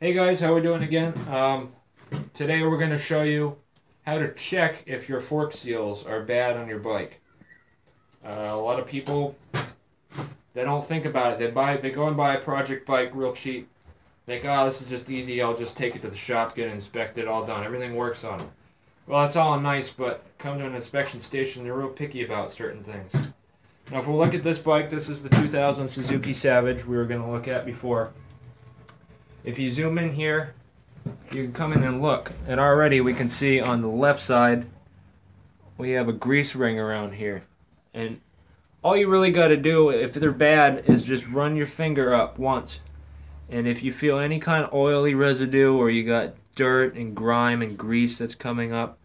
Hey guys, how we doing again? Today we're going to show you how to check if your fork seals are bad on your bike. A lot of people, they don't think about it. They go and buy a project bike real cheap. Think, oh, this is just easy. I'll just take it to the shop, get it inspected, all done. Everything works on it. Well, that's all nice, but come to an inspection station, they're real picky about certain things. Now, if we look at this bike, this is the 2000 Suzuki Savage we were going to look at before. If you zoom in here, you can come in and look. And already we can see on the left side, we have a grease ring around here. And all you really got to do, if they're bad, is just run your finger up once. And if you feel any kind of oily residue or you got dirt and grime and grease that's coming up,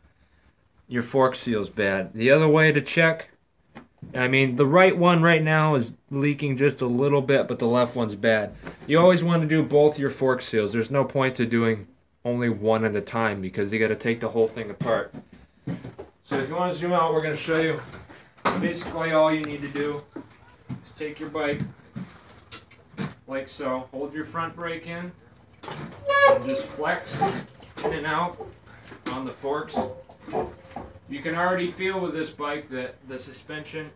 your fork seal's bad. The other way to check, I mean, the right one right now is leaking just a little bit, but the left one's bad. You always want to do both your fork seals. There's no point to doing only one at a time because you got to take the whole thing apart. So if you want to zoom out, we're going to show you basically all you need to do is take your bike like so. Hold your front brake in and just flex in and out on the forks. You can already feel with this bike that the suspension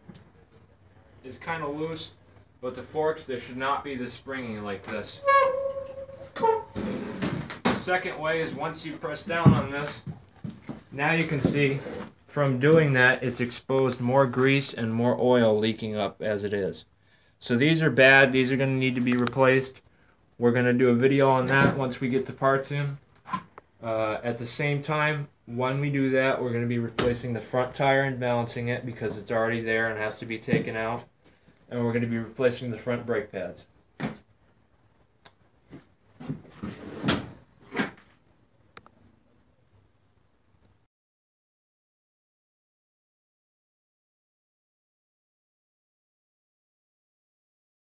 is kind of loose, but the forks, there should not be this springy like this. The second way is once you press down on this, now you can see from doing that, it's exposed more grease and more oil leaking up as it is. So these are bad, these are going to need to be replaced. We're going to do a video on that once we get the parts in. At the same time, when we do that, we're going to be replacing the front tire and balancing it because it's already there and has to be taken out. And we're going to be replacing the front brake pads.